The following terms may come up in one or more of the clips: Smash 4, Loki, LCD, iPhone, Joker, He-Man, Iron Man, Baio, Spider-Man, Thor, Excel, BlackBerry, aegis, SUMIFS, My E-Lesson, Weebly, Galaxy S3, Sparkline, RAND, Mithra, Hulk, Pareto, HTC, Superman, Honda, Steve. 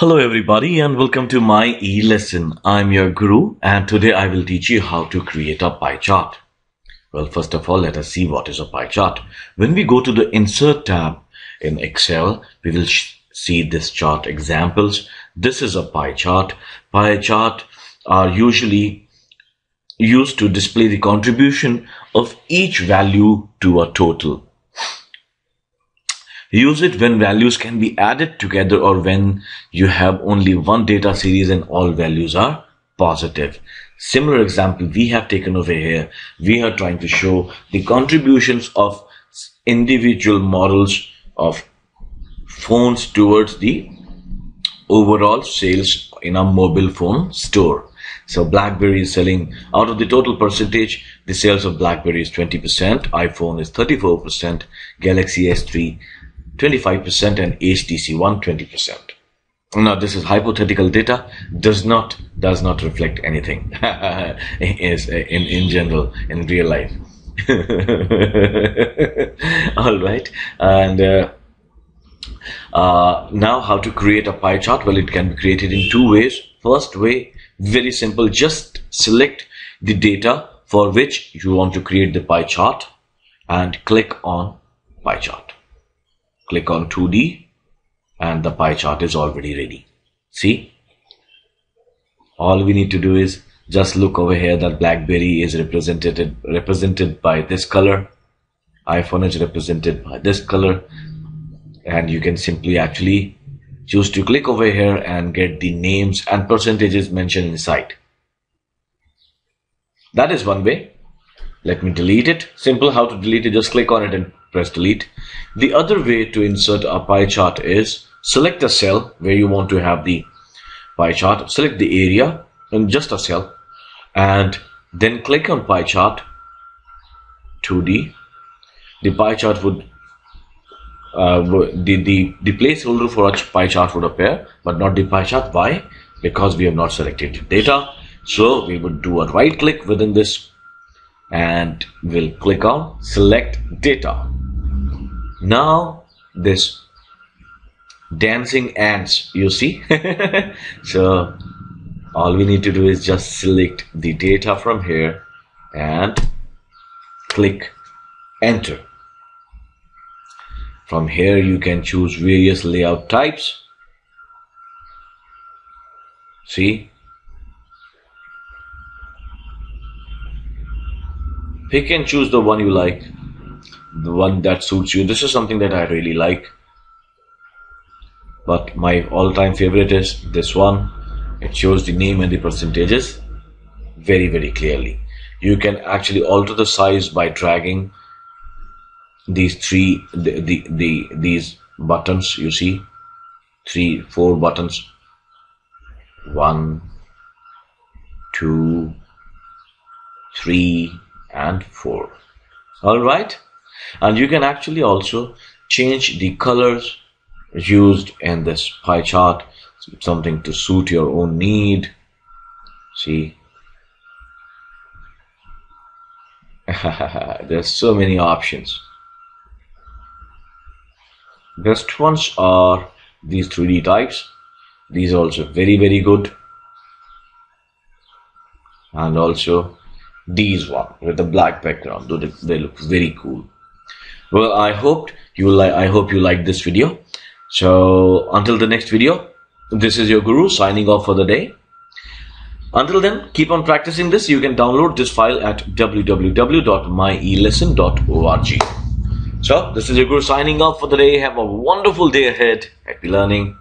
Hello everybody and welcome to my e-lesson. I'm your guru and today I will teach you how to create a pie chart. Well, first of all, let us see what is a pie chart. When we go to the Insert tab in Excel, we will see this chart examples. This is a pie chart. Pie chart are usually used to display the contribution of each value to a total. Use it when values can be added together or when you have only one data series and all values are positive. Similar example we have taken over here. We are trying to show the contributions of individual models of phones towards the overall sales in a mobile phone store. So BlackBerry is selling, out of the total percentage, the sales of BlackBerry is 20%, iPhone is 34%, Galaxy S3 25% and HTC 120%. Now this is hypothetical data, does not reflect anything in general in real life. All right, and now how to create a pie chart? Well, it can be created in two ways. First way, very simple, just select the data for which you want to create the pie chart and click on pie chart. Click on 2D and the pie chart is already ready. See, all we need to do is just look over here that BlackBerry is represented by this color, iPhone is represented by this color, and you can simply actually choose to click over here and get the names and percentages mentioned inside. That is one way. Let me delete it. Simple how to delete it, just click on it and press delete. The other way to insert a pie chart is select a cell where you want to have the pie chart, select the area and just a cell, and then click on pie chart 2D. The pie chart would the placeholder for a pie chart would appear, but not the pie chart. Why? Because we have not selected data. So we would do a right click within this and we'll click on select data. Now this dancing ants, you see. So all we need to do is just select the data from here and click enter. From here you can choose various layout types. See, you can choose the one you like, the one that suits you. This is something that I really like, but my all-time favorite is this one. It shows the name and the percentages very, very clearly. You can actually alter the size by dragging these these buttons, you see, 3-4 buttons, 1, 2, 3 and 4. All right, and you can actually also change the colors used in this pie chart, something to suit your own need. See, there's so many options. Best ones are these 3D types. These are also very, very good, and also these one with the black background, though they look very cool. Well, I hope you like this video. So until the next video, this is your guru signing off for the day. Until then, keep on practicing this. You can download this file at www.myelesson.org. So this is your guru signing off for the day. Have a wonderful day ahead. Happy learning.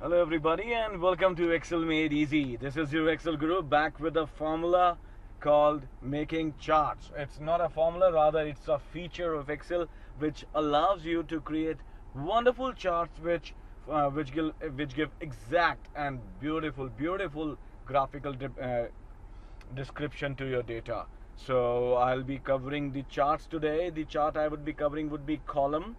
Hello everybody and welcome to Excel Made Easy. This is your Excel guru back with a formula called making charts. It's not a formula, rather it's a feature of Excel which allows you to create wonderful charts which give exact and beautiful graphical description to your data. So I'll be covering the charts today. The chart I would be covering would be column.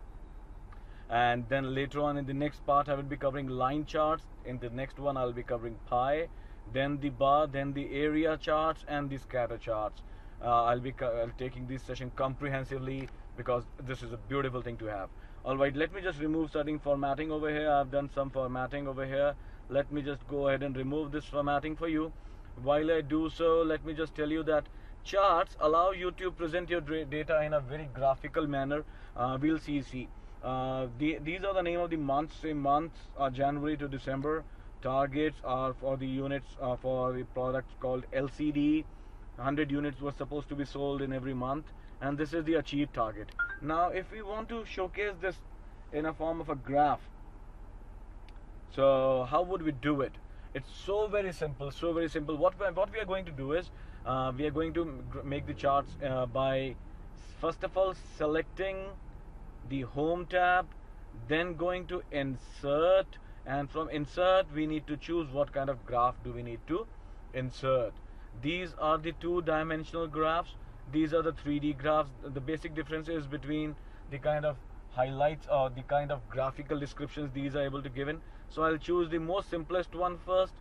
And then later on in the next part I will be covering line charts. In the next one I will be covering pie, then the bar, then the area charts and the scatter charts. I'll be taking this session comprehensively because this is a beautiful thing to have. Alright, let me just remove certain formatting over here. I've done some formatting over here. Let me just go ahead and remove this formatting for you. While I do so, let me just tell you that charts allow you to present your data in a very graphical manner. We'll see. These are the name of the months. Say months are January to December. Targets are for the units for the products called LCD. 100 units were supposed to be sold in every month, and this is the achieved target. Now if we want to showcase this in a form of a graph, so how would we do it? It's so very simple, so very simple. What we are going to do is we are going to make the charts by first of all selecting the home tab, then going to insert, and from insert we need to choose what kind of graph do we need to insert. These are the two-dimensional graphs, these are the 3D graphs. The basic difference is between the kind of highlights or the kind of graphical descriptions these are able to given. So I'll choose the most simplest one first,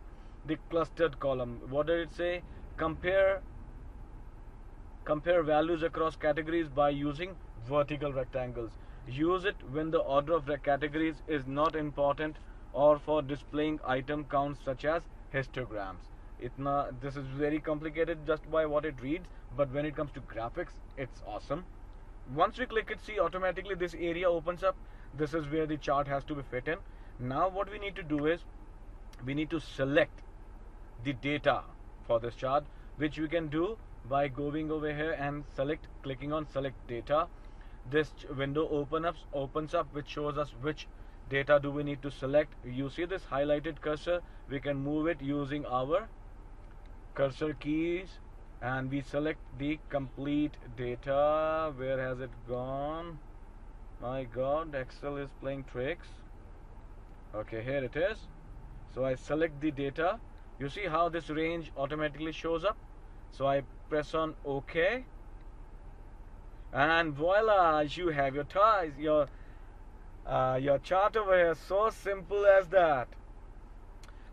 the clustered column. What did it say? Compare values across categories by using vertical rectangles. Use it when the order of categories is not important or for displaying item counts such as histograms. This is very complicated just by what it reads, but when it comes to graphics, it's awesome. Once we click it, see, automatically this area opens up. This is where the chart has to be fit in. Now what we need to do is we need to select the data for this chart, which we can do by going over here and clicking on select data. This window opens up, which shows us which data do we need to select. You see this highlighted cursor, we can move it using our cursor keys, and we select the complete data. Where has it gone? My god, Excel is playing tricks. Okay, here it is. So I select the data. You see how this range automatically shows up. So I press on OK, and voila, you have your ties, your chart over here. So simple as that.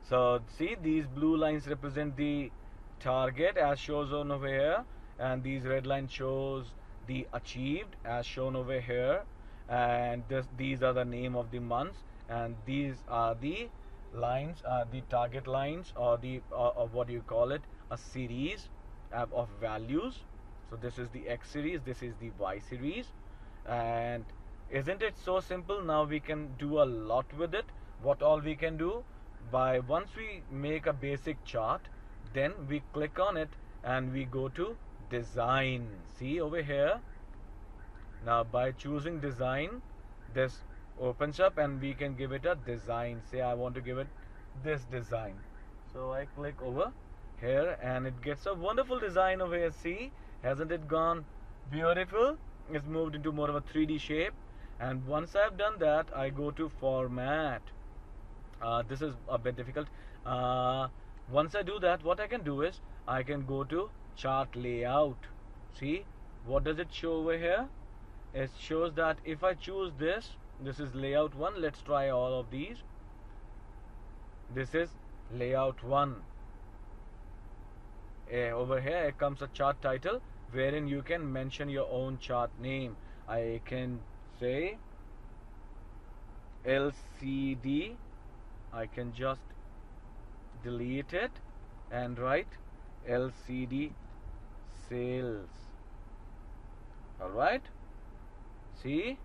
So see, these blue lines represent the target as shown over here, and these red lines shows the achieved as shown over here, and these are the name of the months, and these are the lines, the target lines, or the what do you call it, a series of values. So this is the X series, this is the Y series, and isn't it so simple? Now we can do a lot with it. What all we can do, by once we make a basic chart, then we click on it and we go to design. See over here, now by choosing design, this opens up and we can give it a design. Say I want to give it this design, so I click over here and it gets a wonderful design over here. See, hasn't it gone beautiful? It's moved into more of a 3D shape. And once I've done that, I go to format. This is a bit difficult. Once I do that, what I can do is I can go to chart layout. See, what does it show over here? It shows that if I choose this is layout 1. Let's try all of these. This is layout 1. Over here it comes a chart title, wherein you can mention your own chart name. I can say LCD. I can just delete it and write LCD sales. Alright, see,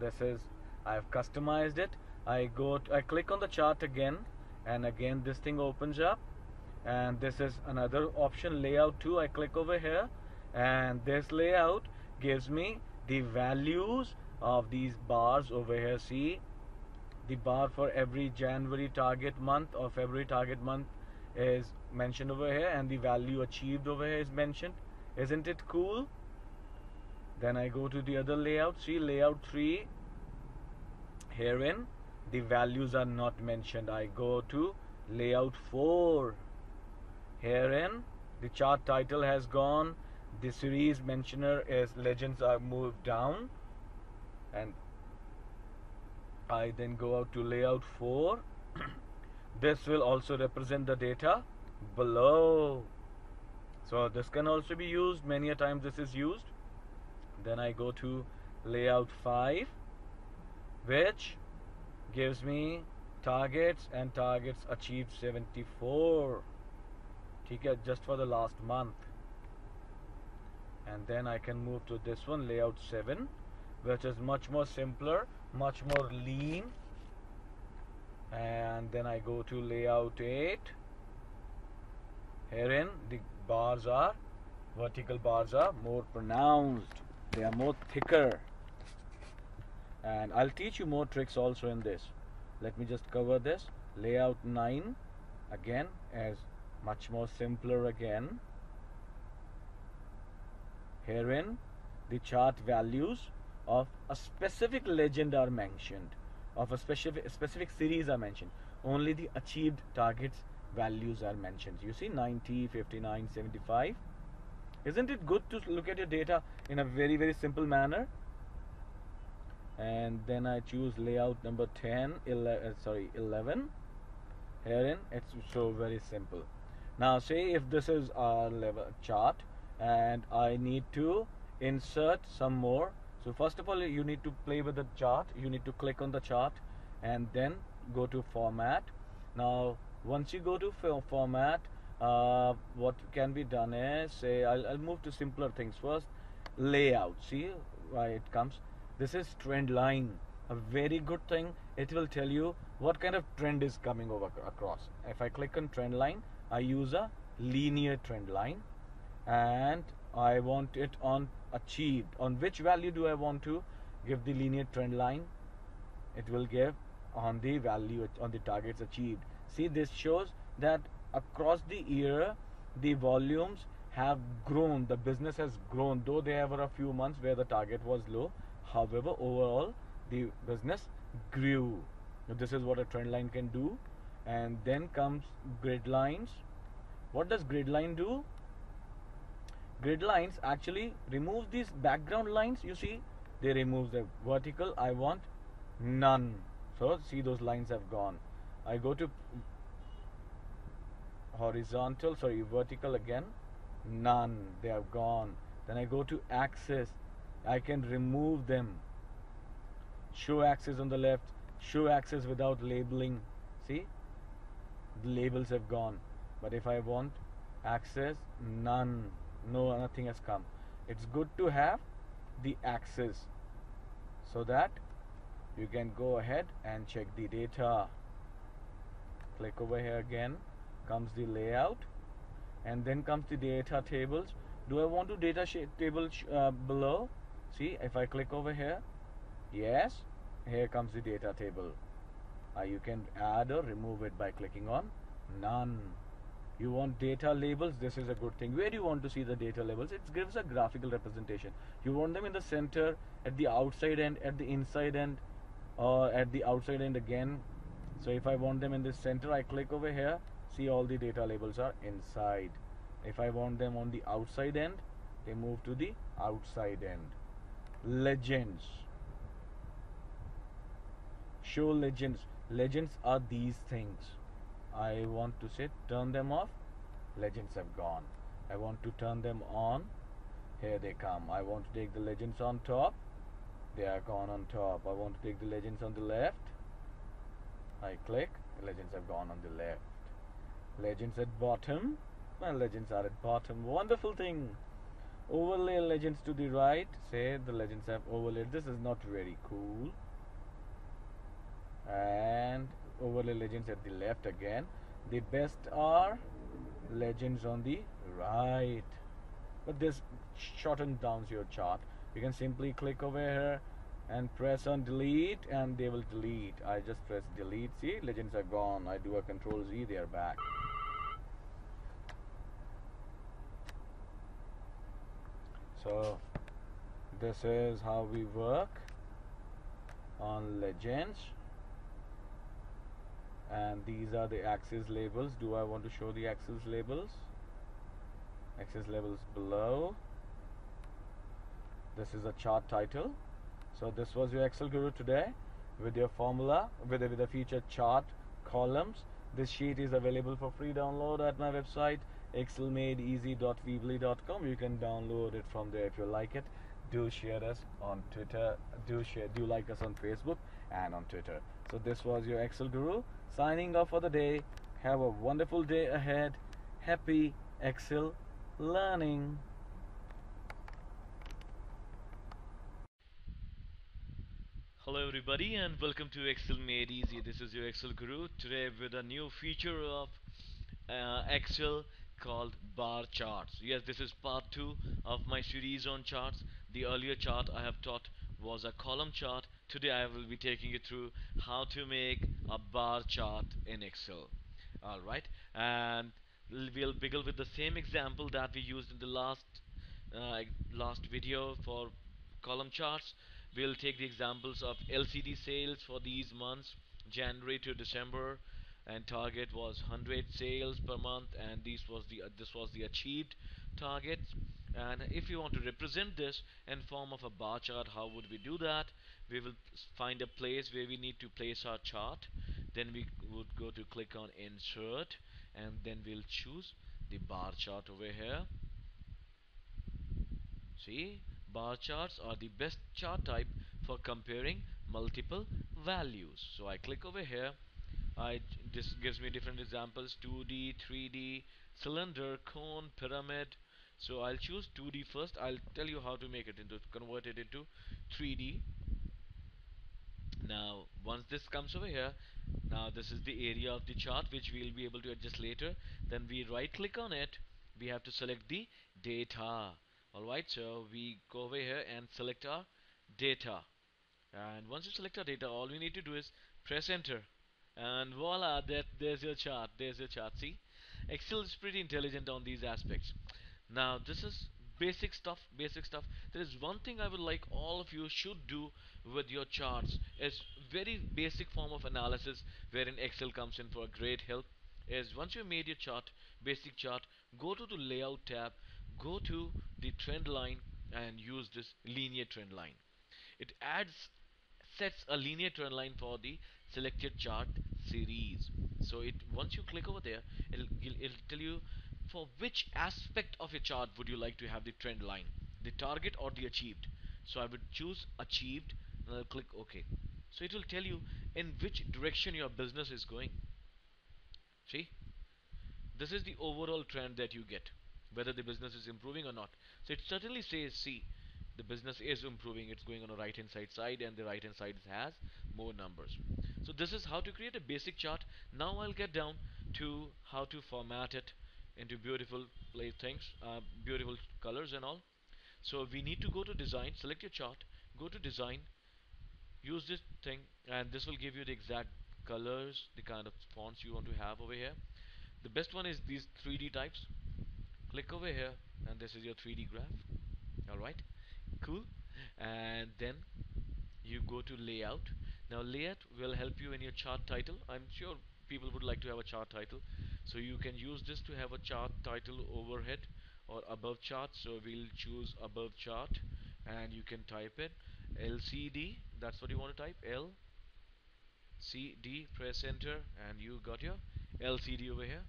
this is, I've customized it. I click on the chart again, and again this thing opens up, and this is another option, layout 2. I click over here, and this layout gives me the values of these bars over here. See, the bar for every January target month or February target month is mentioned over here, and the value achieved over here is mentioned. Isn't it cool? Then I go to the other layout. See, layout 3. Herein the values are not mentioned. I go to layout 4. Herein the chart title has gone. The series mentioner as legends are moved down, and I then go out to layout 4. This will also represent the data below. So this can also be used, many a time this is used. Then I go to layout 5, which gives me targets, and targets achieved 74. Just for the last month. And then I can move to this one, layout 7, which is much more simpler, much more lean. And then I go to layout 8. Herein the bars are, vertical bars are more pronounced, they are more thicker, and I'll teach you more tricks also in this. Let me just cover this. Layout 9 again as much more simpler again. Herein the chart values of a specific legend are mentioned, of a specific series are mentioned. Only the achieved targets values are mentioned. You see 90, 59, 75. Isn't it good to look at your data in a very, very simple manner? And then I choose layout number 11. Herein it's so very simple. Now say if this is our level chart and I need to insert some more. So first of all you need to play with the chart, you need to click on the chart and then go to format. Now once you go to format, what can be done is, say I'll move to simpler things first. Layout, see why it comes. This is trend line, a very good thing. It will tell you what kind of trend is coming over across. If I click on trend line, I use a linear trend line, and I want it on achieved. On which value do I want to give the linear trend line? It will give on the value, on the targets achieved. See, this shows that across the year the volumes have grown, the business has grown, though there were a few months where the target was low. However, overall the business grew. This is what a trend line can do. And then comes grid lines. What does grid line do? Grid lines actually removes these background lines. You see, they remove the vertical. I want none. So see, those lines have gone. I go to horizontal, sorry, vertical again, none, they have gone. Then I go to axis, I can remove them. Show axis on the left, show axis without labeling. See, the labels have gone. But if I want axis, none, no, nothing has come. It's good to have the axis so that you can go ahead and check the data. Click over here again, comes the layout, and then comes the data tables. Do I want to data table below? See, if I click over here, yes, here comes the data table. You can add or remove it by clicking on none. You want data labels, this is a good thing. Where do you want to see the data labels? It gives a graphical representation. You want them in the center, at the outside end, at the inside end, or at the outside end again. So if I want them in the center, I click over here, see all the data labels are inside. If I want them on the outside end, they move to the outside end. Legends. Show legends. Legends are these things. I want to say turn them off. Legends have gone. I want to turn them on. Here they come. I want to take the legends on top. They are gone on top. I want to take the legends on the left. I click, legends have gone on the left. Legends at bottom, well, legends are at bottom, wonderful thing. Overlay legends to the right, say the legends have overlaid. This is not very cool. And overlay legends at the left again. The best are legends on the right. But this shortens down your chart. You can simply click over here and press on delete and they will delete. I just press delete. See, legends are gone. I do a control Z, they are back. So this is how we work on legends, and these are the axis labels. Do I want to show the axis labels? Axis labels below. This is a chart title. So this was your Excel Guru today with your formula, with a feature chart columns. This sheet is available for free download at my website excelmadeeasy.weebly.com. You can download it from there if you like it. do share us on Twitter, do like us on Facebook and on Twitter. So this was your Excel Guru signing off for the day. Have a wonderful day ahead. Happy Excel learning. Hello everybody and welcome to Excel Made Easy. This is your Excel Guru today with a new feature of Excel called bar charts. Yes, this is part 2 of my series on charts. The earlier chart I have taught was a column chart. Today I will be taking you through how to make a bar chart in Excel. Alright, and we'll begin with the same example that we used in the last video for column charts. We'll take the examples of LCD sales for these months, January to December, and target was 100 sales per month, and this was the achieved target. And if you want to represent this in form of a bar chart, how would we do that? We will find a place where we need to place our chart. Then we would go to click on Insert, and then we'll choose the bar chart over here. See? Bar charts are the best chart type for comparing multiple values. So I click over here. This gives me different examples: 2D, 3D, cylinder, cone, pyramid. So I'll choose 2D first. I'll tell you how to make it into, convert it into 3D. Now once this comes over here, now this is the area of the chart which we'll be able to adjust later. Then we right click on it. We have to select the data. Alright, so we go over here and select our data, and once you select our data, all we need to do is press enter, and voila, there's your chart. See, Excel is pretty intelligent on these aspects. Now this is basic stuff, There is one thing I would like all of you should do with your charts. It's very basic form of analysis wherein Excel comes in for great help. Is once you made your chart, basic chart, go to the layout tab, go to the trend line and use this linear trend line. It sets a linear trend line for the selected chart series. So once you click over there, it'll tell you for which aspect of your chart would you like to have the trend line, the target or the achieved. So I would choose achieved and I'll click OK. So it will tell you in which direction your business is going. See, this is the overall trend that you get, whether the business is improving or not. So it certainly says, see, the business is improving, it's going on a right hand side, and the right hand side has more numbers. So this is how to create a basic chart. Now I'll get down to how to format it into beautiful things, beautiful colors and all. So we need to go to design, select your chart, go to design, use this thing, and this will give you the exact colors, the kind of fonts you want to have over here. The best one is these 3D types. Click over here and this is your 3D graph. Alright, cool. And then you go to layout. Now layout will help you in your chart title. I'm sure people would like to have a chart title, so you can use this to have a chart title overhead or above chart. So we'll choose above chart and you can type it LCD. That's what you want to type, LCD. Press enter and you got your LCD over here.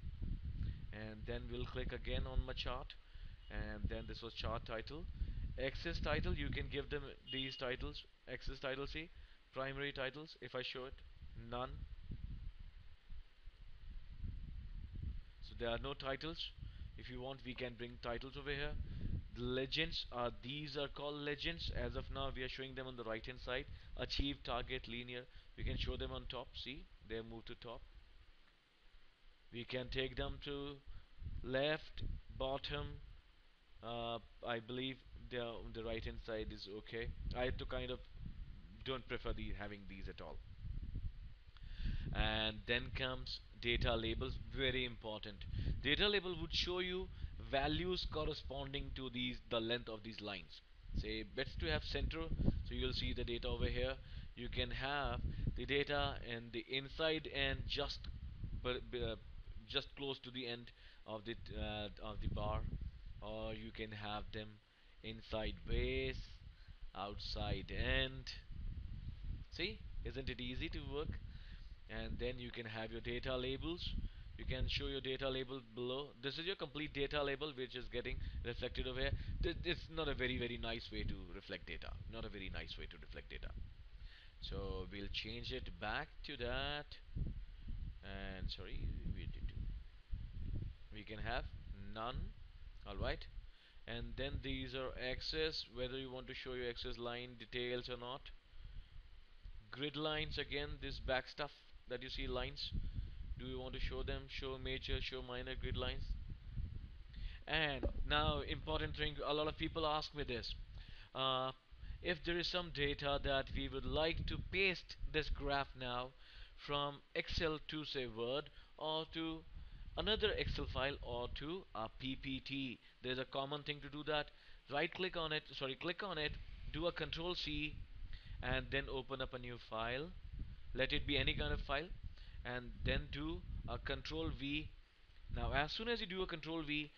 And then we'll click again on my chart, and then this was chart title. Access title, you can give them these titles. Access title, see, primary titles. If I show it, none. So there are no titles. If you want, we can bring titles over here. The legends are, these are called legends. As of now, we are showing them on the right hand side. Achieve, target, linear. We can show them on top. See, they move to top. We can take them to left, bottom. I believe on the right hand side is okay. I have to kind of don't prefer having these at all. And then comes data labels, very important. Data label would show you values corresponding to the length of these lines. Say best to have center, so you'll see the data over here. You can have the data and the inside and just close to the end of the bar, or you can have them inside base, outside end. See, isn't it easy to work? And then you can have your data labels. You can show your data label below. This is your complete data label, which is getting reflected over here. It's not a very nice way to reflect data. So we'll change it back to that. And sorry, we can have none. Alright, and then these are axes, whether you want to show your axis line details or not. Grid lines, again this back stuff that you see, lines, do you want to show them, show major, show minor grid lines. And now important thing, a lot of people ask me this, if there is some data that we would like to paste this graph now from Excel to say Word or to another Excel file or to a PPT, there's a common thing to do that. Right click on it, click on it, do a Control C, and then open up a new file. Let it be any kind of file, and then do a Control V. Now as soon as you do a Control V,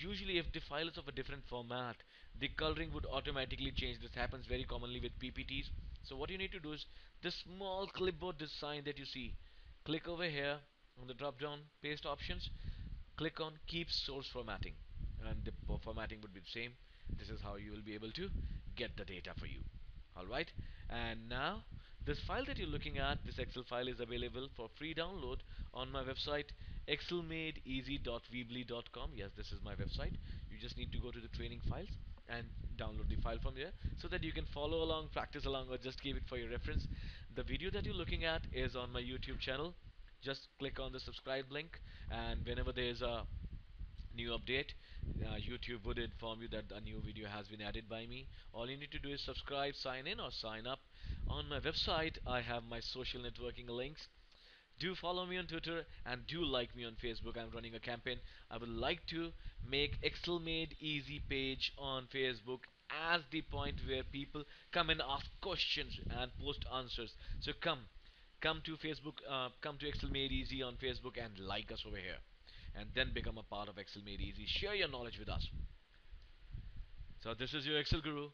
usually if the file is of a different format, the coloring would automatically change. This happens very commonly with PPTs. So what you need to do is this small clipboard design that you see, click over here on the drop down paste options, click on keep source formatting, and the formatting would be the same. This is how you will be able to get the data for you. Alright, and now this file that you're looking at, this Excel file, is available for free download on my website excelmadeeasy.weebly.com. yes, this is my website. You just need to go to the training files and download the file from there so that you can follow along, practice along, or just keep it for your reference. The video that you're looking at is on my YouTube channel. Just click on the subscribe link, and whenever there is a new update, YouTube would inform you that a new video has been added by me. All you need to do is subscribe, sign in or sign up. On my website I have my social networking links. Do follow me on Twitter and do like me on Facebook. I'm running a campaign. I would like to make Excel Made Easy page on Facebook as the point where people come and ask questions and post answers. So come to Facebook, come to Excel Made Easy on Facebook and like us over here, and then become a part of Excel Made Easy. Share your knowledge with us. So this is your Excel Guru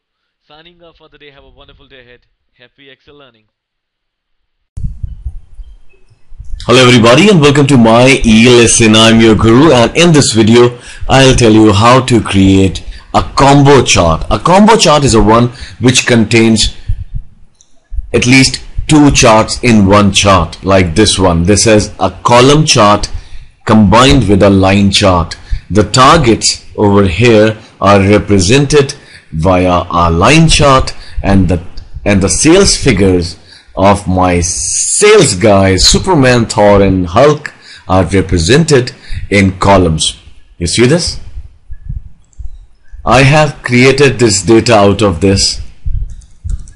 signing off for the day. Have a wonderful day ahead. Happy Excel learning. Hello everybody, and welcome to my e-lesson. I'm your guru, and in this video I'll tell you how to create a combo chart. A combo chart is a one which contains at least two charts in one chart, like this one. This is a column chart combined with a line chart. The targets over here are represented via our line chart, and the sales figures of my sales guys Superman, Thor and Hulk are represented in columns. You see this? I have created this data out of this.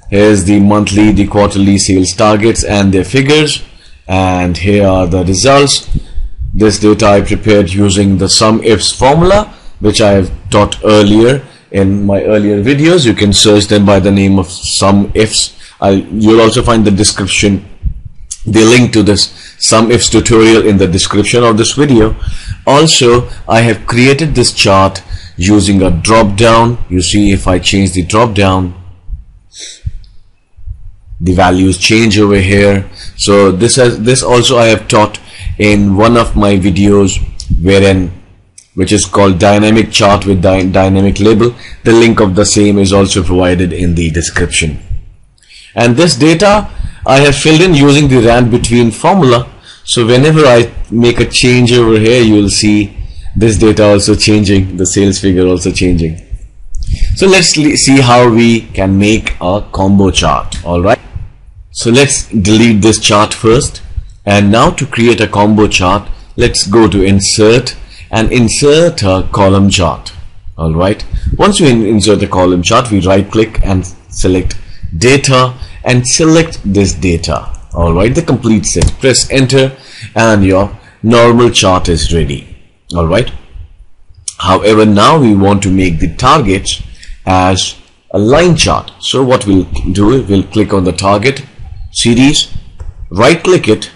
Here's the monthly, the quarterly sales targets and their figures, and here are the results. This data I prepared using the SUMIFS formula, which I have taught earlier in my earlier videos. You can search them by the name of SUMIFS. You'll also find the description, the link to this SUMIFS tutorial in the description of this video. Also, I have created this chart using a drop down. You see, if I change the drop down, the values change over here. So this also I have taught in one of my videos, which is called dynamic chart with dynamic label. The link of the same is also provided in the description. And this data I have filled in using the RAND between formula. So whenever I make a change over here, you will see this data also changing, the sales figure also changing. So let's see how we can make a combo chart. Alright, so let's delete this chart first, and now to create a combo chart, let's go to insert and insert a column chart. Alright, once we insert a column chart, we right click and select data and select this data. Alright, the complete set, press enter, and your normal chart is ready. Alright, however now we want to make the targets as a line chart. So what we'll do is we'll click on the target series, right click it,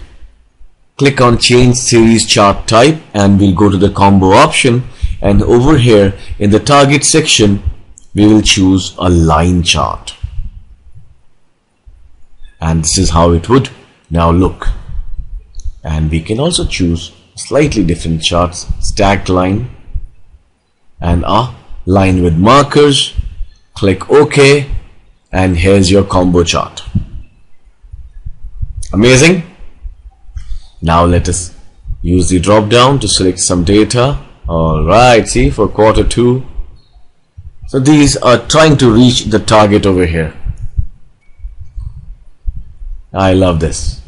click on change series chart type, and we'll go to the combo option, and over here in the target section we will choose a line chart, and this is how it would now look. And we can also choose slightly different charts, stacked line, and a line with markers. Click OK, and here's your combo chart. Amazing. Now let us use the drop down to select some data. Alright, see, for quarter two. So these are trying to reach the target over here. I love this.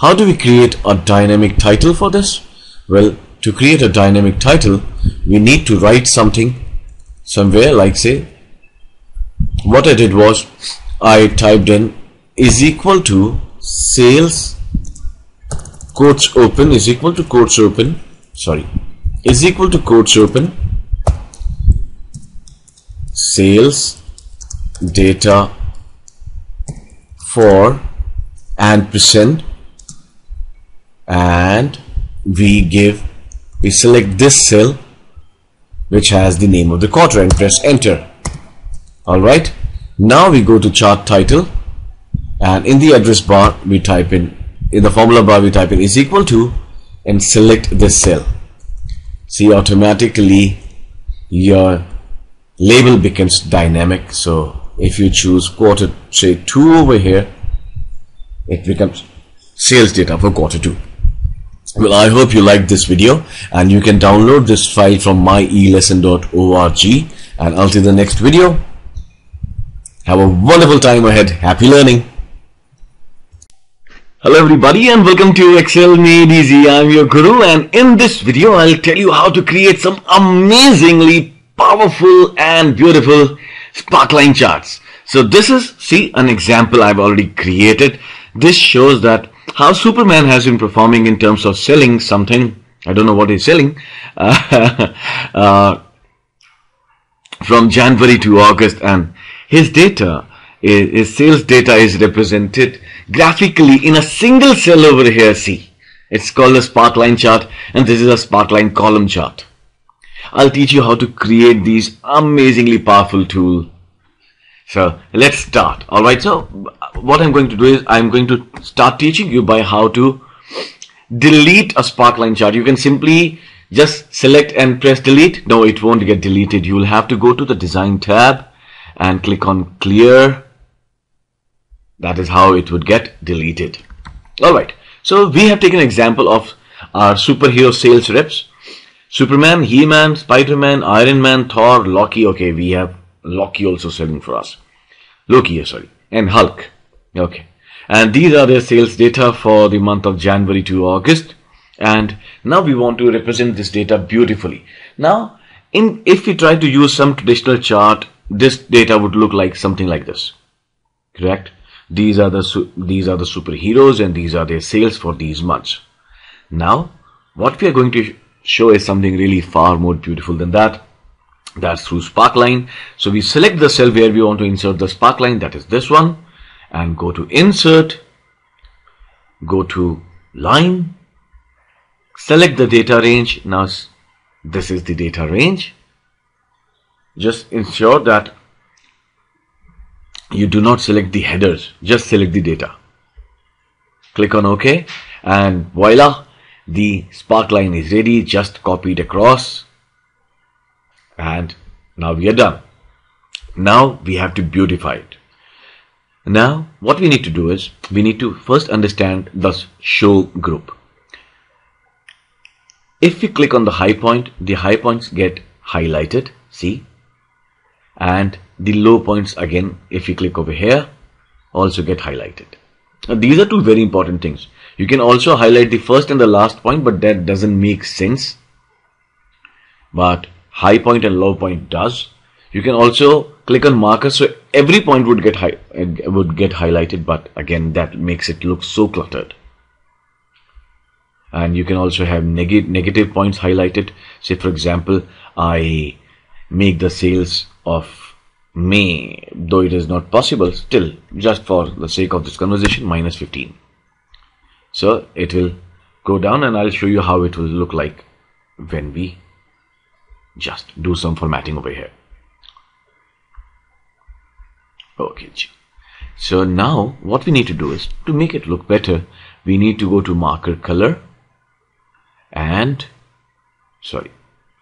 How do we create a dynamic title for this? Well, to create a dynamic title, we need to write something somewhere, like say, what I did was I typed in is equal to sales, quotes open, is equal to quotes open, sorry, is equal to quotes open, sales data for and percent, and we select this cell which has the name of the quarter and press enter. Alright, now we go to chart title, and in the address bar we type in the formula bar we type in is equal to and select this cell. See, automatically your label becomes dynamic. So if you choose quarter, say 2 over here, it becomes sales data for quarter 2. Well, I hope you liked this video, and you can download this file from myelesson.org, and until the next video, have a wonderful time ahead. Happy learning. Hello everybody, and welcome to Excel Made Easy. I'm your guru, and in this video I'll tell you how to create some amazingly powerful and beautiful sparkline charts. So this is, see, an example I've already created. This shows that how Superman has been performing in terms of selling something. I don't know what he's selling from January to August, and his data, his sales data is represented graphically in a single cell over here. See, it's called a sparkline chart, and this is a sparkline column chart. I'll teach you how to create these amazingly powerful tools. So let's start. Alright, so what I'm going to do is I'm going to start teaching you by how to delete a sparkline chart. You can simply just select and press delete. No, it won't get deleted. You will have to go to the design tab and click on clear. That is how it would get deleted. Alright, so we have taken an example of our superhero sales reps. Superman, He-Man, Spider-Man, Iron Man, Thor, Loki. Okay, we have Loki also selling for us. Loki, sorry, and Hulk. Okay, and these are their sales data for the month of January to August. And now we want to represent this data beautifully. Now, if we try to use some traditional chart, this data would look like something like this. Correct? These are the superheroes, and these are their sales for these months. Now, what we are going to show is something really far more beautiful than that. That's through sparkline. So we select the cell where we want to insert the sparkline, that is this one, and go to insert, go to line, select the data range. Now this is the data range. Just ensure that you do not select the headers, just select the data. Click on OK, and voila, the sparkline is ready, just copied across. And now we are done. Now we have to beautify it. Now what we need to do is we need to first understand the show group. If we click on the high point, the high points get highlighted, see, and the low points again, if you click over here, also get highlighted. Now these are two very important things. You can also highlight the first and the last point, but that doesn't make sense. But high point and low point does. You can also click on marker, so every point would get highlighted, but again that makes it look so cluttered. And you can also have negative points highlighted. Say for example, I make the sales of May, though it is not possible, still just for the sake of this conversation, minus 15. So it will go down, and I'll show you how it will look like when we just do some formatting over here. Okay, so now what we need to do is, to make it look better, we need to go to marker color, and sorry,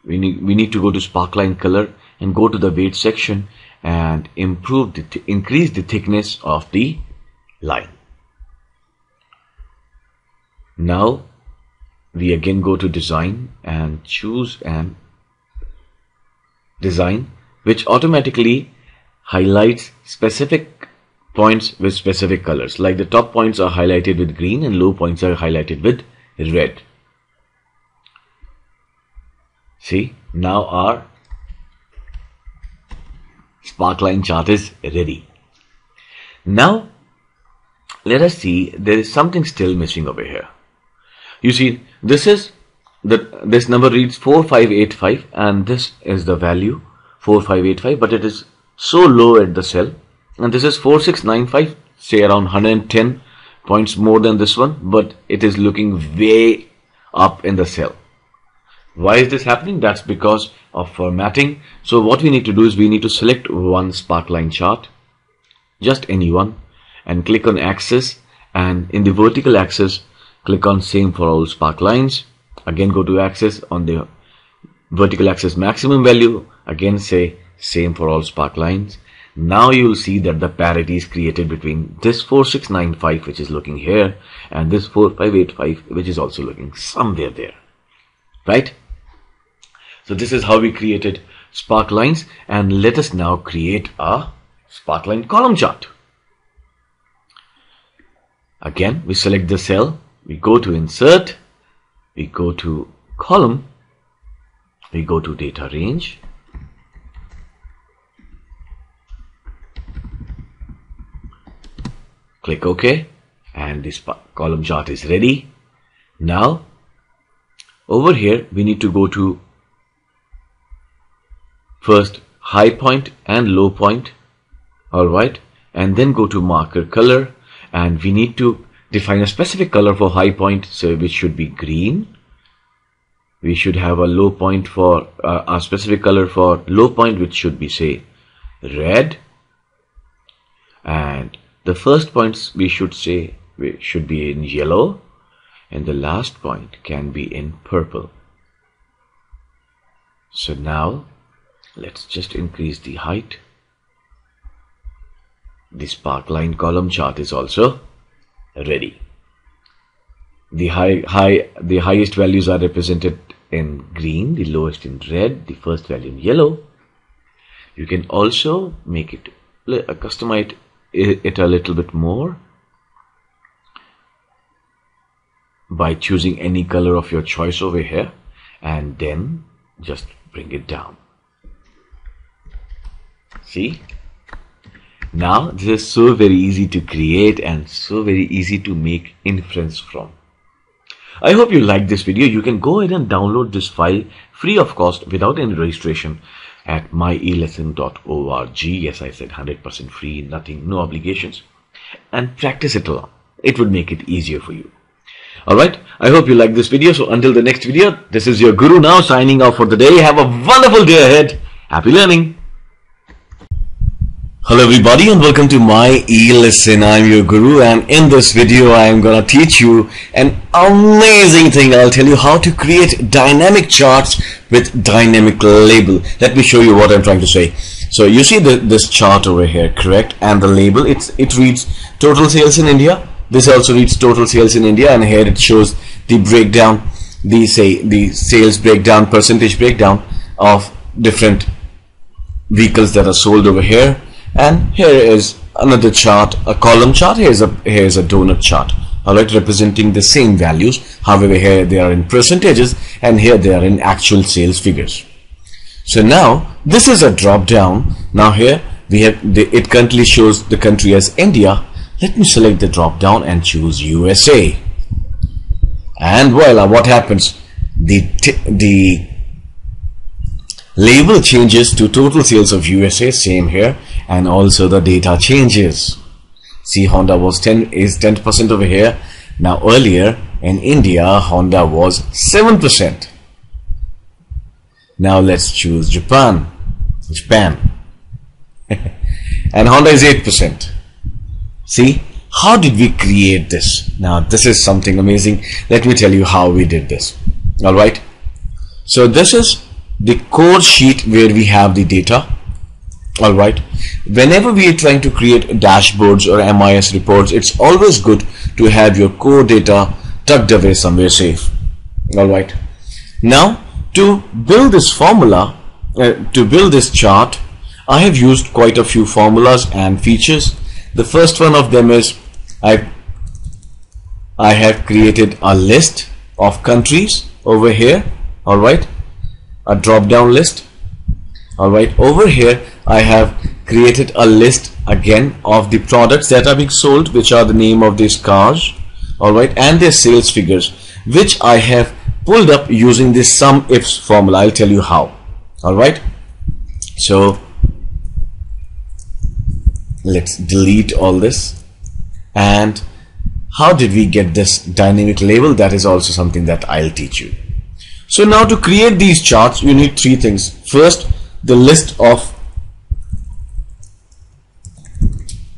we need to go to sparkline color and go to the weight section and improve the increase the thickness of the line. Now we again go to design and choose an design which automatically highlights specific points with specific colors. Like the top points are highlighted with green and low points are highlighted with red. See, now our sparkline chart is ready. Now let us see, there is something still missing over here. You see, this is this number reads 4585 and this is the value 4585, but it is so low at the cell, and this is 4695, say around 110 points more than this one, but it is looking way up in the cell. Why is this happening? That's because of formatting. So what we need to do is we need to select one sparkline chart, just any one, and click on axis, and in the vertical axis click on same for all sparklines. Again go to axis, on the vertical axis maximum value, again say same for all sparklines. Now you will see that the parity is created between this 4695, which is looking here, and this 4585, which is also looking somewhere there, right? So this is how we created sparklines, and let us now create a sparkline column chart. Again we select the cell, we go to insert, we go to column, we go to data range, click OK, and this column chart is ready. Now over here we need to go to first high point and low point, alright, and then go to marker color, and we need to define a specific color for high point, so which should be green. We should have a low point for a specific color for low point, which should be say red, and the first points we should say should be in yellow, and the last point can be in purple. So now let's just increase the height. The sparkline column chart is also ready. The highest values are represented in green, the lowest in red, the first value in yellow. You can also make it customize it a little bit more by choosing any color of your choice over here and then just bring it down. See, now this is so very easy to create and so very easy to make inference from. I hope you like this video. You can go ahead and download this file free of cost without any registration at myelesson.org. Yes, I said 100% free, nothing, no obligations, and practice it along. It would make it easier for you. Alright, I hope you like this video. So until the next video, this is your guru now signing off for the day. Have a wonderful day ahead. Happy learning. Hello everybody and welcome to my e-lesson. I'm your guru, and in this video I am gonna teach you an amazing thing. I'll tell you how to create dynamic charts with dynamic label. Let me show you what I'm trying to say. So you see this chart over here, correct? And the label, it reads total sales in India. This also reads total sales in India, and here it shows the breakdown, the sales breakdown, percentage breakdown of different vehicles that are sold over here. And here is another chart, a column chart. Here's a donut chart, alright, representing the same values. However, here they are in percentages and here they are in actual sales figures. So now this is a drop down. Now here we have it currently shows the country as India. Let me select the drop down and choose USA, and voila, what happens? The label changes to total sales of USA, same here, and also the data changes. See, Honda was 10% over here. Now earlier in India, Honda was 7%. Now let's choose Japan and Honda is 8%. See, how did we create this? Now this is something amazing. Let me tell you how we did this. Alright, so this is the core sheet where we have the data. Alright, whenever we are trying to create dashboards or MIS reports, it's always good to have your core data tucked away somewhere safe. Alright, now to build this formula, to build this chart, I have used quite a few formulas and features. The first one of them is I have created a list of countries over here. Alright, a drop down list. Alright, over here I have created a list again of the products that are being sold, which are the name of these cars, alright, and their sales figures, which I have pulled up using this SUMIFS formula. I'll tell you how. Alright, so let's delete all this. And how did we get this dynamic label? That is also something that I'll teach you. So now to create these charts, you need three things. First, the list of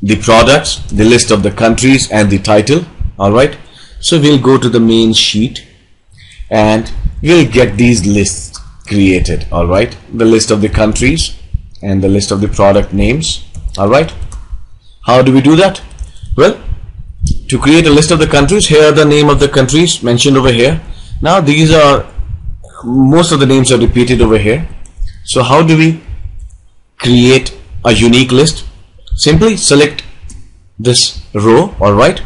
the products, the list of the countries, and the title. Alright, so we'll go to the main sheet and we'll get these lists created. Alright, the list of the countries and the list of the product names. Alright, how do we do that? Well, to create a list of the countries, here are the name of the countries mentioned over here. Now these are, most of the names are repeated over here. So how do we create a unique list? Simply select this row. Alright,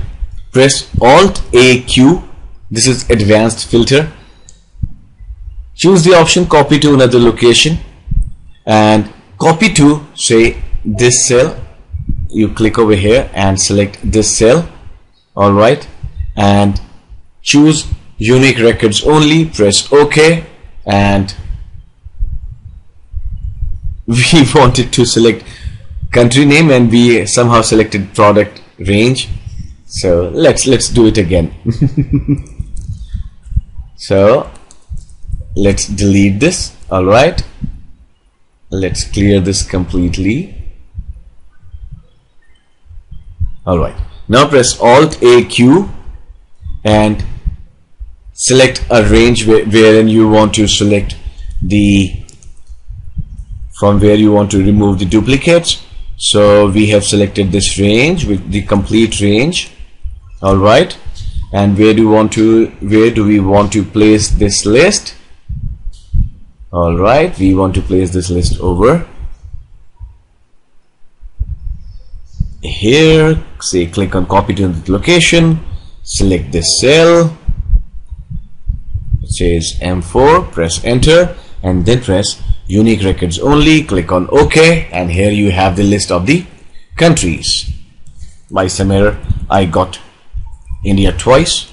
press Alt A Q. This is advanced filter. Choose the option copy to another location and copy to, say, this cell. You click over here and select this cell. Alright, and choose unique records only. Press OK, and we wanted to select country name and we somehow selected product range. So let's do it again. So let's delete this. Alright, let's clear this completely. Alright, now press Alt A Q and select a range wherein you want to select the, from where you want to remove the duplicates. So we have selected this range with the complete range. Alright, and where do we want to place this list? Alright, we want to place this list over here. Say, click on copy to the location, select this cell, it says M4, press enter, and then press unique records only, click on OK, and here you have the list of the countries. By some error I got India twice.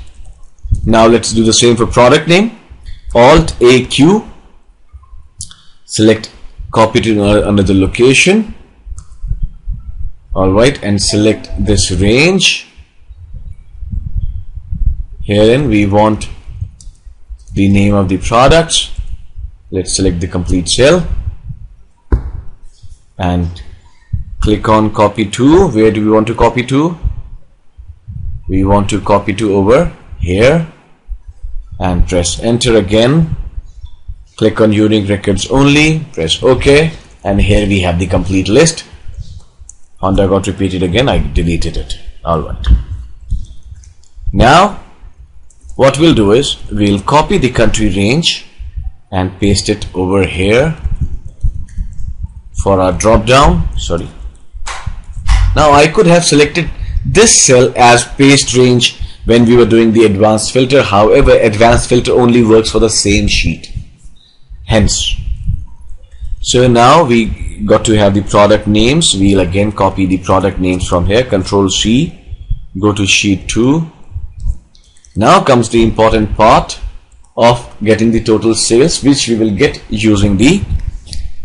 Now let's do the same for product name. Alt A Q, select copy to another location. Alright, and select this range. Herein we want the name of the products. Let's select the complete cell and click on copy to. Where do we want to copy to? We want to copy to over here, and press enter again, click on unique records only, press OK, and here we have the complete list. Honda got repeated again, I deleted it. Alright, now what we'll do is we'll copy the country range and paste it over here for our drop down. Sorry, now I could have selected this cell as paste range when we were doing the advanced filter. However, advanced filter only works for the same sheet, hence. So now we got to have the product names. We'll again copy the product names from here. Control C, go to sheet 2. Now comes the important part of getting the total sales, which we will get using the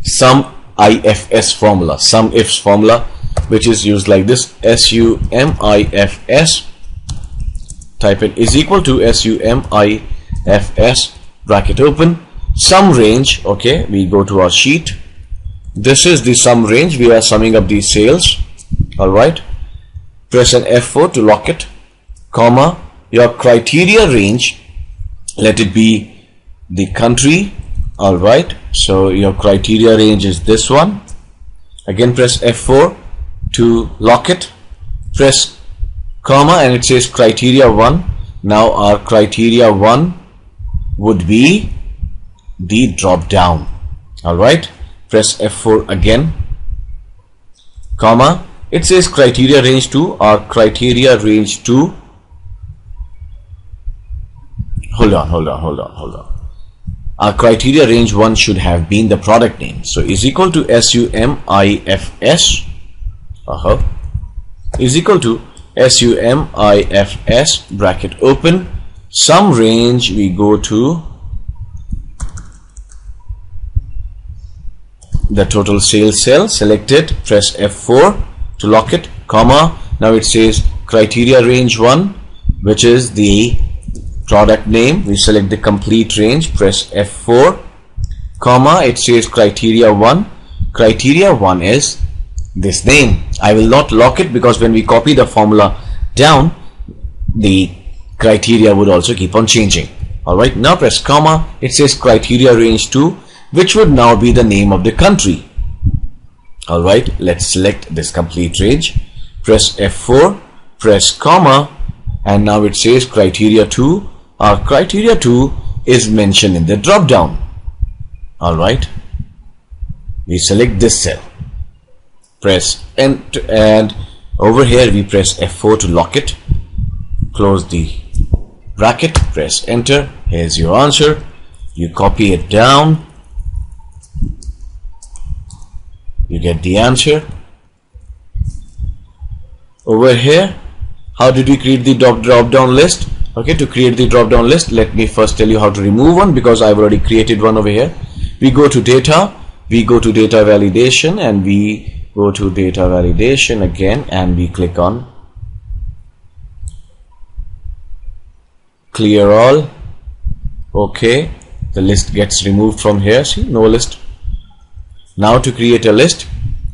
SUMIFS formula, which is used like this: SUMIFS, type it, is equal to SUMIFS, bracket open, sum range. Okay, we go to our sheet. This is the sum range. We are summing up these sales. Alright, press an F4 to lock it, comma, your criteria range, let it be the country. All right, so your criteria range is this one. Again, press F4 to lock it. Press comma and it says criteria 1. Now our criteria 1 would be the drop down. All right, press F4 again, comma. It says criteria range 2. Our criteria range 2. Hold on. Our criteria range 1 should have been the product name. So is equal to SUMIFS. Is equal to SUMIFS, bracket open. Some range we go to the total sales cell, select it, press F4 to lock it, comma. Now it says criteria range 1, which is the product name. We select the complete range, press F4, comma. It says criteria 1. Criteria 1 is this name. I will not lock it because when we copy the formula down, the criteria would also keep on changing. Alright, now press comma. It says criteria range 2, which would now be the name of the country. Alright, let's select this complete range, press F4, press comma, and now it says criteria 2. Our criteria 2 is mentioned in the drop down. Alright, we select this cell, press enter, and over here we press F4 to lock it, close the bracket, press enter. Here's your answer. You copy it down, you get the answer. Over here, how did we create the drop down list? Okay, to create the drop down list, let me first tell you how to remove one, because I've already created one over here. We go to data, we go to data validation, and we go to data validation again, and we click on clear all. Okay, the list gets removed from here. See, no list. Now to create a list,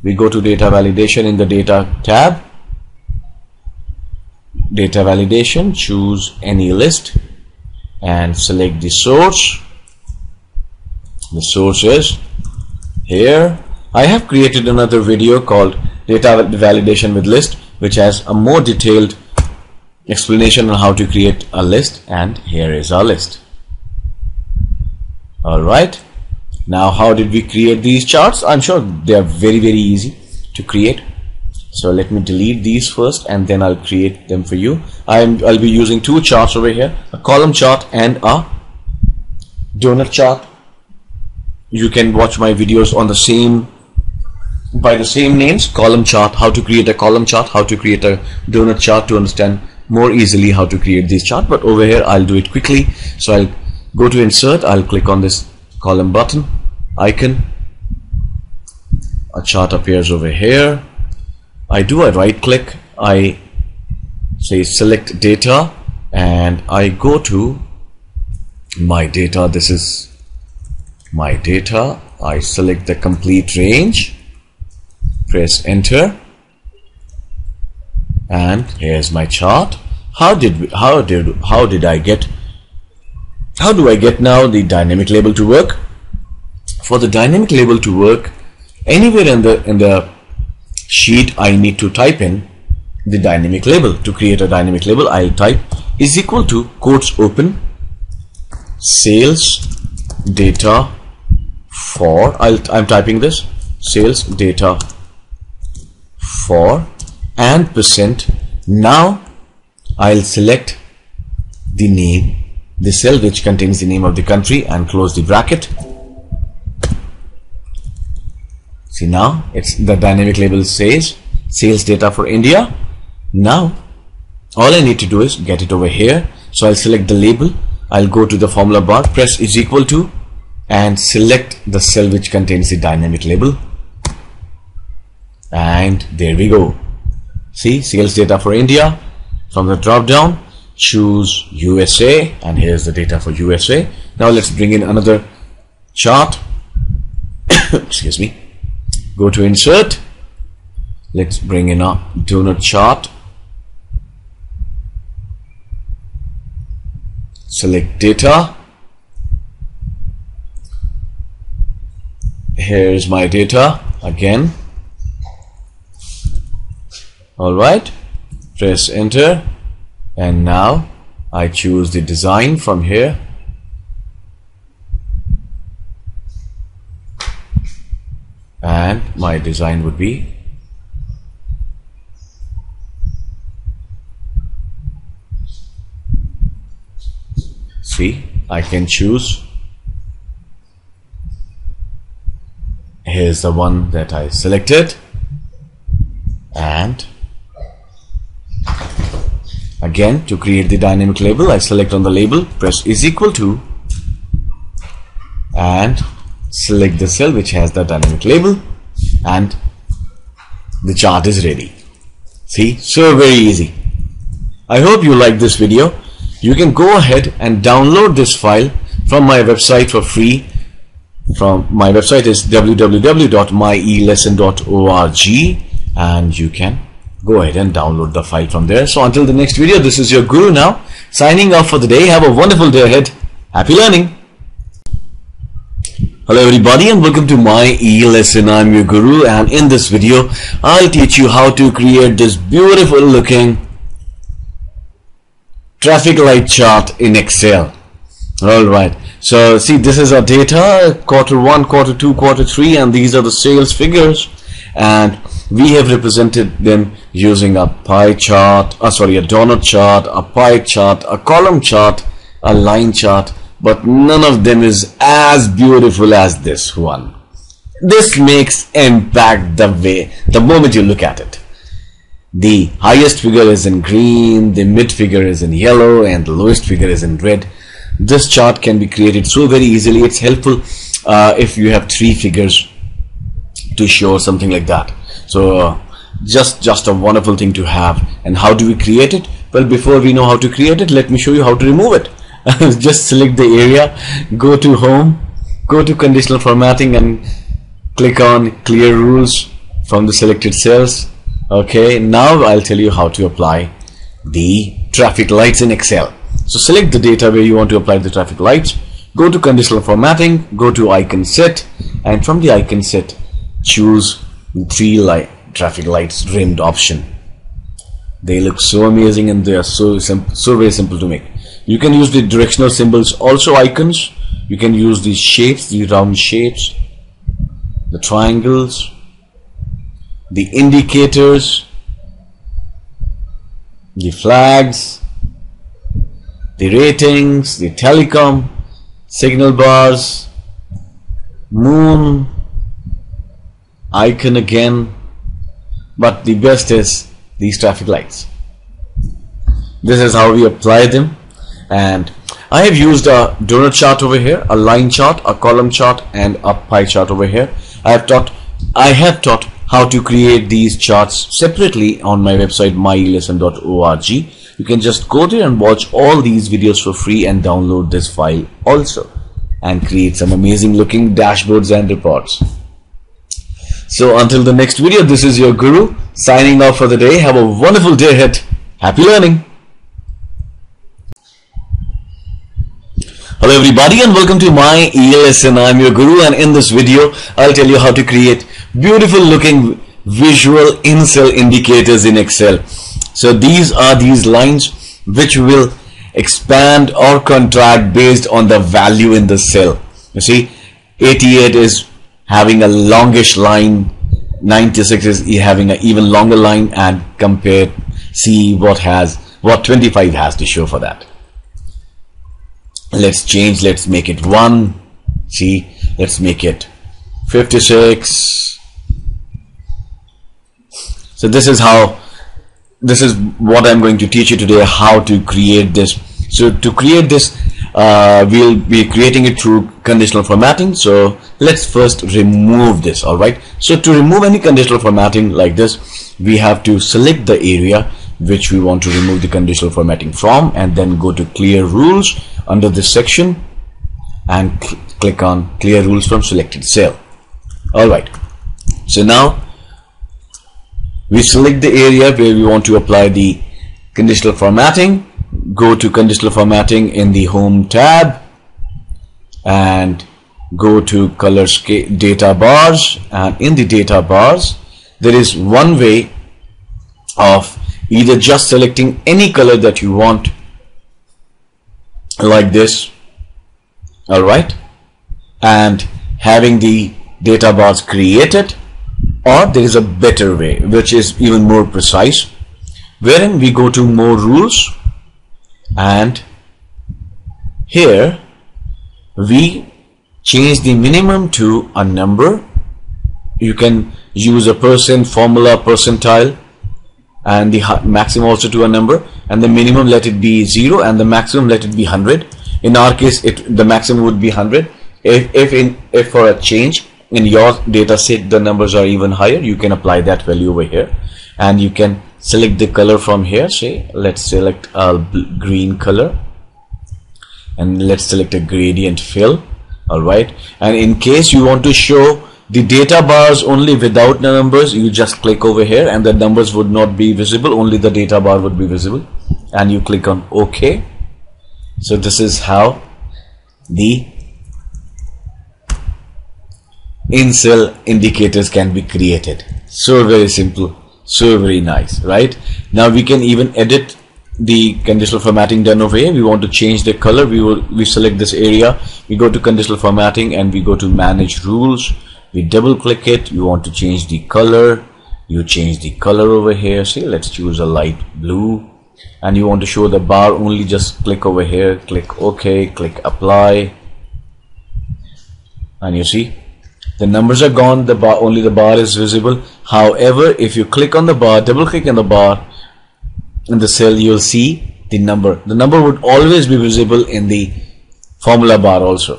we go to data validation in the data tab. Data validation, choose any list and select the source. The source is here. I have created another video called data validation with list, which has a more detailed explanation on how to create a list, and here is our list. Alright, now how did we create these charts? I'm sure they are very, very easy to create. So let me delete these first and then I'll create them for you. I'll be using two charts over here, a column chart and a donut chart. You can watch my videos on the same, by the same names, column chart, how to create a column chart, how to create a donut chart, to understand more easily how to create this chart. But over here I'll do it quickly. So I'll go to insert, I'll click on this column button icon. A chart appears over here. I do a right click, I say select data, and I go to my data. This is my data. I select the complete range, press enter, and here's my chart. How do I get now the dynamic label to work? For the dynamic label to work, anywhere in the sheet, I need to type in the dynamic label. To create a dynamic label, I'll type is equal to quotes open sales data for, I'm typing this sales data for, and percent. Now I'll select the name, the cell which contains the name of the country, and close the bracket. See, now it's the dynamic label says sales data for India. Now all I need to do is get it over here. So I'll select the label, I'll go to the formula bar, press is equal to, and select the cell which contains the dynamic label, and there we go. See, sales data for India. From the drop down, choose USA, and here's the data for USA. Now let's bring in another chart. Excuse me. Go to insert, let's bring in a donut chart, select data, here's my data again. Alright, press enter, and now I choose the design from here. And my design would be see, I can choose. Here's the one that I selected, and again to create the dynamic label, I select on the label, press is equal to, and select the cell which has the dynamic label, and the chart is ready. See, so very easy. I hope you like this video. You can go ahead and download this file from my website for free. From my website is www.myelesson.org, and you can go ahead and download the file from there. So until the next video, this is your guru now, signing off for the day. Have a wonderful day ahead. Happy learning. Hello everybody, and welcome to my e-lesson. I'm your guru, and in this video I'll teach you how to create this beautiful looking traffic light chart in Excel. Alright, so see, this is our data, quarter 1, quarter 2, quarter 3, and these are the sales figures, and we have represented them using a pie chart, a donut chart, a pie chart, a column chart, a line chart, but none of them is as beautiful as this one. This makes impact the moment you look at it. The highest figure is in green, the mid figure is in yellow, and the lowest figure is in red. This chart can be created so very easily. It's helpful if you have 3 figures to show, something like that. So just a wonderful thing to have. And how do we create it? Well, before we know how to create it, let me show you how to remove it. Just select the area, go to home, go to conditional formatting, and click on clear rules from the selected cells. Okay, now I'll tell you how to apply the traffic lights in Excel. So select the data where you want to apply the traffic lights, go to conditional formatting, go to icon set, and from the icon set choose 3 traffic lights rimmed option. They look so amazing, and they are so very simple to make. You can use the directional symbols, also icons. You can use these shapes, the round shapes, the triangles, the indicators, the flags, the ratings, the telecom, signal bars, moon, icon again, but the best is these traffic lights. This is how we apply them, and I have used a donut chart over here, a line chart, a column chart, and a pie chart over here. I have taught how to create these charts separately on my website myelesson.org. You can just go there and watch all these videos for free, and download this file also, and create some amazing looking dashboards and reports. So until the next video, this is your guru signing off for the day. Have a wonderful day ahead. Happy learning. Hello everybody, and welcome to my e-lesson. I'm your guru, and in this video I'll tell you how to create beautiful looking visual in-cell indicators in Excel. So these are these lines which will expand or contract based on the value in the cell. You see, 88 is having a longish line, 96 is having an even longer line, and compare, see what 25 has to show for that. Let's make it 1. See, let's make it 56. So this is what I'm going to teach you today, how to create this. So to create this, we'll be creating it through conditional formatting. So let's first remove this. Alright, so to remove any conditional formatting like this, we have to select the area which we want to remove the conditional formatting from, and then go to clear rules under this section, and click on clear rules from selected cell. Alright, so now we select the area where we want to apply the conditional formatting, go to conditional formatting in the home tab, and go to color scale data bars, and in the data bars there is one way of either just selecting any color that you want like this, alright, and having the data bars created, or there is a better way which is even more precise, wherein we go to more rules, and here we change the minimum to a number. You can use a percent, formula, percentile, and the maximum also to a number, and the minimum let it be 0 and the maximum let it be 100. In our case, the maximum would be 100. If for a change in your data set the numbers are even higher, you can apply that value over here, and you can select the color from here. Say let's select a green color, and let's select a gradient fill, alright. And in case you want to show the data bars only without the numbers, you just click over here and the numbers would not be visible, only the data bar would be visible, and you click on OK. So this is how the in-cell indicators can be created. So very simple, so very nice, right? Now we can even edit the conditional formatting done over here. We want to change the color, we select this area, we go to conditional formatting and we go to manage rules. We double click it. You want to change the color, you change the color over here. See, let's choose a light blue, and you want to show the bar only, just click over here, click OK, click apply, and you see the numbers are gone, the bar, only the bar is visible. However, if you click on the bar, double click on the bar in the cell, you'll see the number. The number would always be visible in the formula bar also.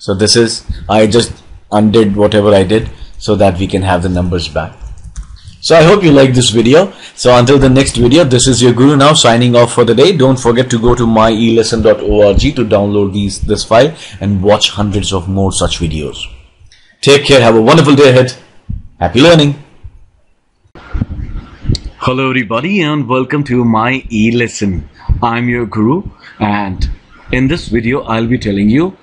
So this is, I just undid whatever I did so that we can have the numbers back. So I hope you like this video. So until the next video, this is your Guru now signing off for the day. Don't forget to go to myelesson.org to download this file and watch hundreds of more such videos. Take care. Have a wonderful day ahead. Happy learning. Hello everybody and welcome to my e-lesson. I'm your Guru, and in this video I'll be telling you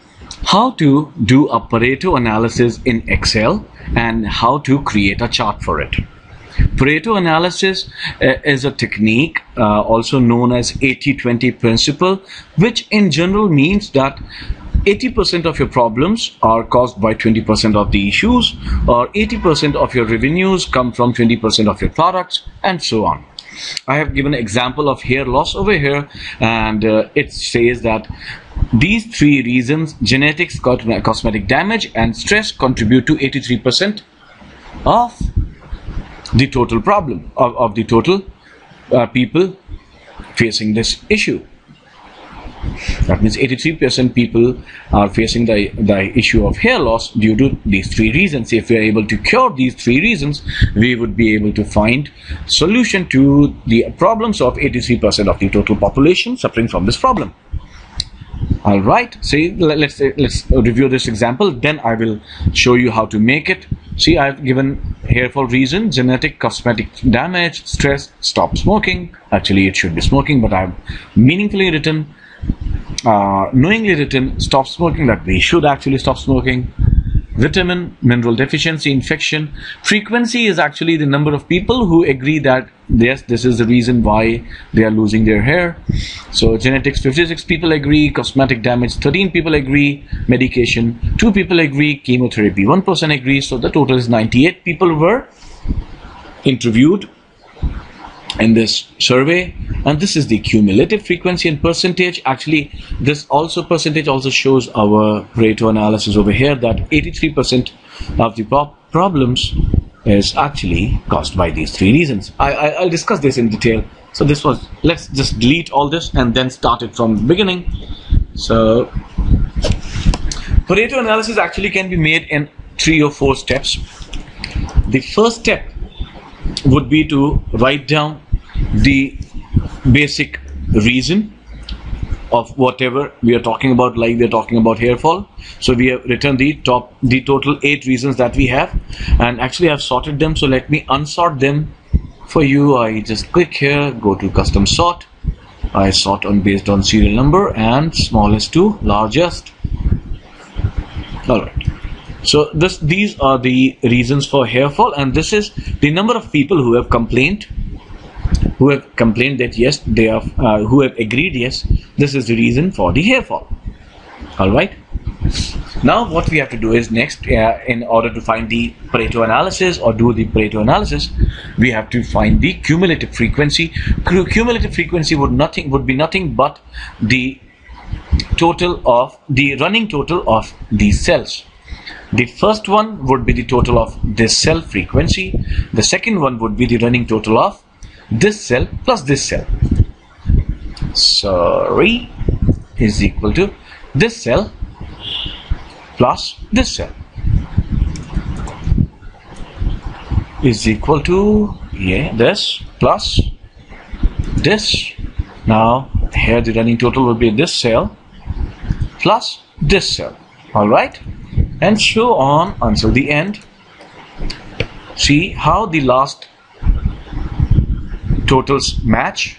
how to do a Pareto analysis in Excel and how to create a chart for it. Pareto analysis is a technique also known as 80-20 principle, which in general means that 80% of your problems are caused by 20% of the issues, or 80% of your revenues come from 20% of your products, and so on. I have given an example of hair loss over here, and it says that these three reasons, genetics, cosmetic damage, and stress, contribute to 83% of the total problem of the total people facing this issue. That means 83% people are facing the issue of hair loss due to these three reasons. If we are able to cure these three reasons, we would be able to find solution to the problems of 83% of the total population suffering from this problem. All right, see, let's review this example, then I will show you how to make it. See, I've given here for reason, genetic, cosmetic damage, stress, stop smoking. Actually, it should be smoking, but I've meaningfully written, knowingly written, stop smoking, that we should actually stop smoking. Vitamin, mineral deficiency, infection. Frequency is actually the number of people who agree that yes, this is the reason why they are losing their hair. So genetics, 56 people agree. Cosmetic damage, 13 people agree. Medication, 2 people agree. Chemotherapy, 1 person agrees. So the total is 98 people were interviewed in this survey, and this is the cumulative frequency and percentage. Actually, this also percentage also shows our Pareto analysis over here, that 83% of the problems is actually caused by these three reasons. I'll discuss this in detail. So this was, let's just delete all this and then start it from the beginning. So Pareto analysis actually can be made in 3 or 4 steps. The first step would be to write down the basic reason of whatever we are talking about, like they're talking about hair fall. So we have written the total 8 reasons that we have, and actually I've sorted them. So let me unsort them for you. I just click here, go to custom sort, I sort on based on serial number and smallest to largest. All right. So these are the reasons for hairfall, and this is the number of people who have complained, that yes, they are, who have agreed yes, this is the reason for the hairfall. All right. Now what we have to do is next, in order to find the Pareto analysis or do the Pareto analysis, we have to find the cumulative frequency. Cumulative frequency would be nothing but the total of the running total of these cells. The first one would be the total of this cell frequency. The second one would be the running total of this cell plus this cell. Sorry, is equal to this cell plus this cell is equal to, yeah, this plus this. Now here the running total will be this cell plus this cell. All right, and so on until the end. See how the last totals match.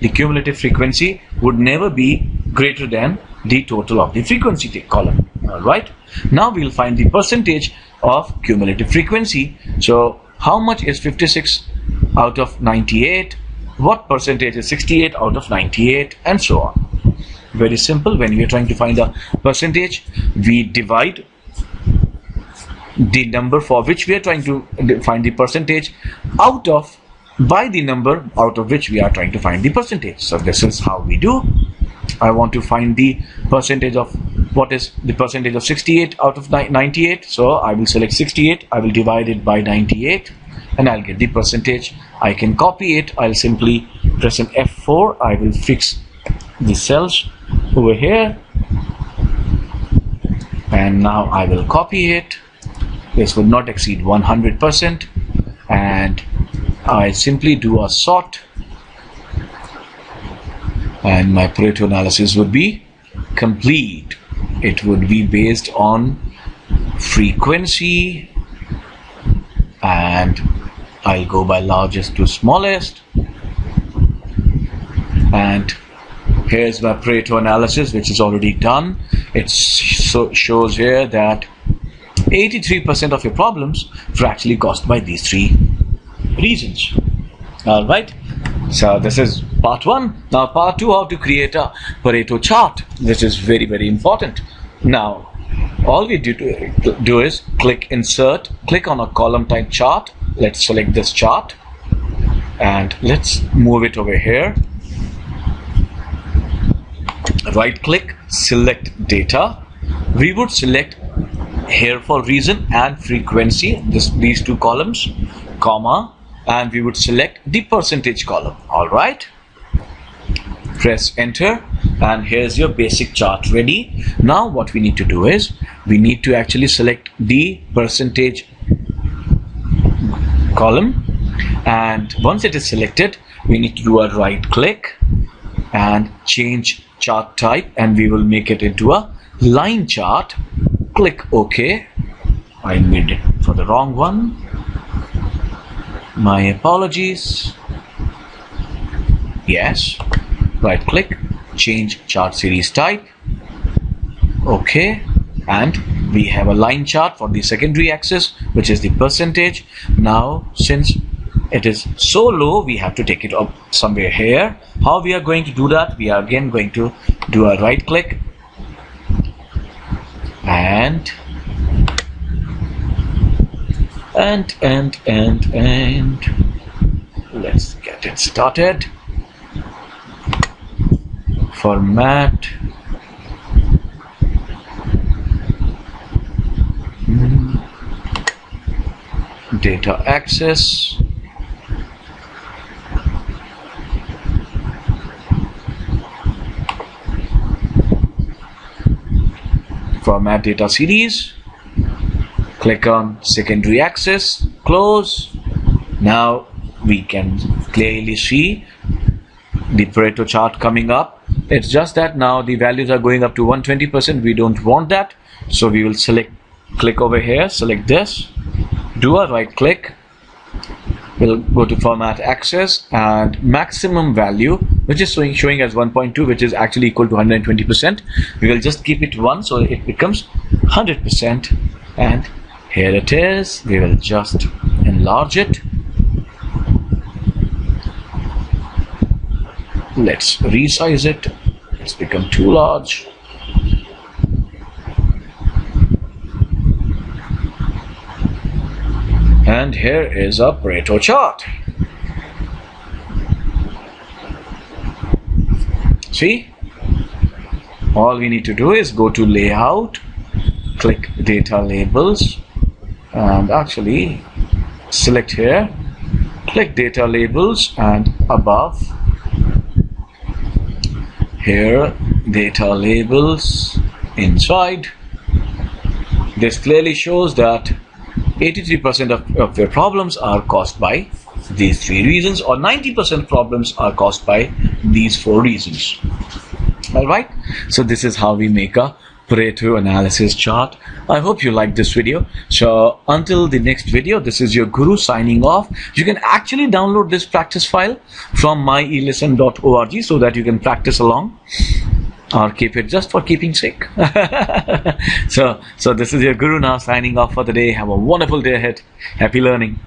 The cumulative frequency would never be greater than the total of the frequency column. All right, now we'll find the percentage of cumulative frequency. So how much is 56 out of 98? What percentage is 68 out of 98? And so on. Very simple. When we are trying to find a percentage, we divide the number for which we are trying to find the percentage out of by the number out of which we are trying to find the percentage. So this is how we do. I want to find the percentage of, what is the percentage of 68 out of 98? So I will select 68, I will divide it by 98, and I'll get the percentage. I can copy it. I'll simply press an F4. I will fix the cells over here, and now I will copy it. This will not exceed 100%, and I simply do a sort, and my Pareto analysis would be complete. It would be based on frequency, and I'll go by largest to smallest, and here's my Pareto analysis, which is already done. It shows here that 83% of your problems were actually caused by these three reasons. All right, so this is part one. Now part two, how to create a Pareto chart. This is very, very important. Now all we do is click insert, click on a column type chart. Let's select this chart and let's move it over here. Right click, select data. We would select hairfall reason and frequency, these two columns, comma, and we would select the percentage column. All right, press enter, and here's your basic chart ready. Now what we need to do is we need to actually select the percentage column, and once it is selected, we need to do a right click and change chart type, and we will make it into a line chart. Click OK. I made it for the wrong one, my apologies. Yes, right click, change chart series type, OK, and we have a line chart for the secondary axis, which is the percentage. Now since it is so low, we have to take it up somewhere here. How we are going to do that? We are again going to do a right click and let's get it started. Format, data access, format data series, click on secondary axis, close. Now we can clearly see the Pareto chart coming up. It's just that now the values are going up to 120%. We don't want that, so we will select, click over here, select this, do a right click, we'll go to format, access, and maximum value, which is showing as 1.2, which is actually equal to 120%. We will just keep it 1 so it becomes 100%, and here it is. We will just enlarge it. Let's resize it. It's become too large. And here is a Pareto chart. See? All we need to do is go to layout, click data labels, and actually select here, click data labels, and above here data labels, inside this clearly shows that 83% of your problems are caused by these 3 reasons, or 90% problems are caused by these 4 reasons. Alright, so this is how we make a Pareto analysis chart. I hope you liked this video. So until the next video, this is your guru signing off. You can actually download this practice file from myelesson.org so that you can practice along, or keep it just for keeping sake. So this is your guru now signing off for the day. Have a wonderful day ahead. Happy learning.